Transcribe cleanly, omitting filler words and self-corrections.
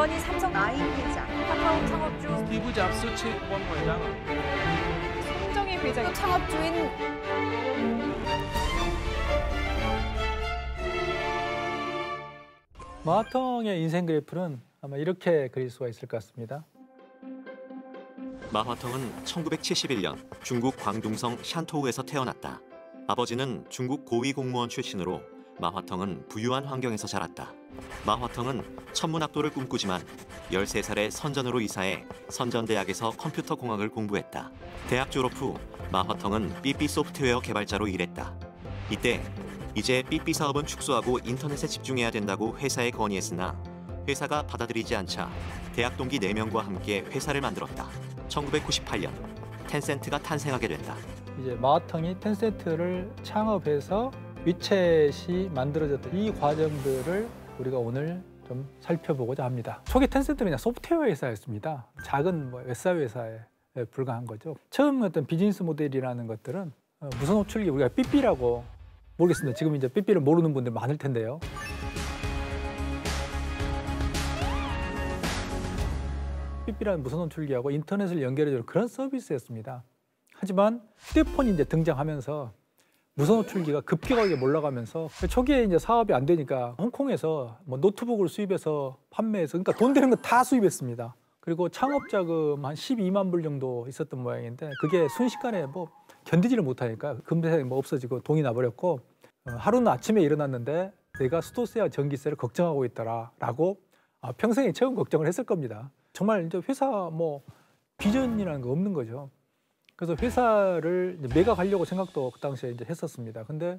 이건희 삼성 아임 회장, 카카오 창업주 스티브 잡스 최고원 회장, 손정희 회장, 창업주인. 마화텅의 인생 그래프는 아마 이렇게 그릴 수가 있을 것 같습니다. 마화텅은 1971년 중국 광둥성 샨토우에서 태어났다. 아버지는 중국 고위 공무원 출신으로 마화텅은 부유한 환경에서 자랐다. 마화텅은 천문학도를 꿈꾸지만 13살에 선전으로 이사해 선전대학에서 컴퓨터공학을 공부했다. 대학 졸업 후 마화텅은 삐삐 소프트웨어 개발자로 일했다. 이때 이제 삐삐 사업은 축소하고 인터넷에 집중해야 된다고 회사에 건의했으나 회사가 받아들이지 않자 대학 동기 4명과 함께 회사를 만들었다. 1998년 텐센트가 탄생하게 된다. 이제 마화텅이 텐센트를 창업해서 위챗이 만들어졌던 이 과정들을 우리가 오늘 좀 살펴보고자 합니다. 초기 텐센트는 그냥 소프트웨어 회사였습니다. 작은 외사 회사에 불과한 거죠. 처음 어떤 비즈니스 모델이라는 것들은 무선 호출기, 우리가 삐삐라고, 모르겠습니다. 지금 이제 삐삐를 모르는 분들 많을 텐데요. 삐삐라는 무선 호출기하고 인터넷을 연결해주는 그런 서비스였습니다. 하지만 휴대폰이 이제 등장하면서 무선 호출기가 급격하게 몰락하면서, 초기에 이제 사업이 안 되니까 홍콩에서 뭐 노트북을 수입해서 판매해서, 그러니까 돈 되는 거 다 수입했습니다. 그리고 창업 자금 한 12만 불 정도 있었던 모양인데, 그게 순식간에 뭐 견디지를 못하니까 금세 뭐 없어지고 동이 나버렸고, 하루는 아침에 일어났는데 내가 수도세와 전기세를 걱정하고 있더라라고 평생에 처음 걱정을 했을 겁니다. 정말 이제 회사 뭐 비전이라는 거 없는 거죠. 그래서 회사를 매각하려고 생각도 그 당시에 이제 했었습니다. 근데